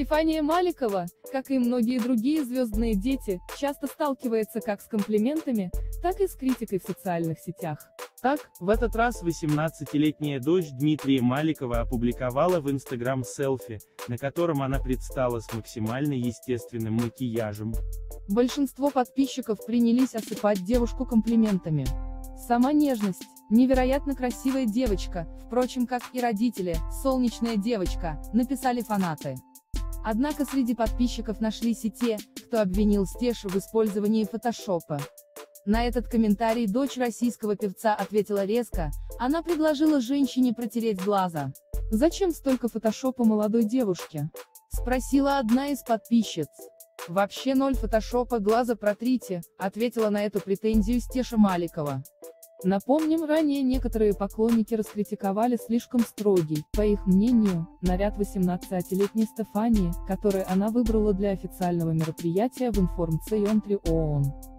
Стефания Маликова, как и многие другие звездные дети, часто сталкивается как с комплиментами, так и с критикой в социальных сетях. Так, в этот раз 18-летняя дочь Дмитрия Маликова опубликовала в Instagram селфи, на котором она предстала с максимально естественным макияжем. Большинство подписчиков принялись осыпать девушку комплиментами. Сама нежность, невероятно красивая девочка, впрочем, как и родители, солнечная девочка, написали фанаты. Однако среди подписчиков нашлись и те, кто обвинил Стешу в использовании фотошопа. На этот комментарий дочь российского певца ответила резко, она предложила женщине протереть глаза. «Зачем столько фотошопа молодой девушке?» — спросила одна из подписчиц. «Вообще ноль фотошопа, глаза протрите», — ответила на эту претензию Стеша Маликова. Напомним, ранее некоторые поклонники раскритиковали слишком строгий, по их мнению, наряд 18-летней Стефании, который она выбрала для официального мероприятия в информ-центре ООН.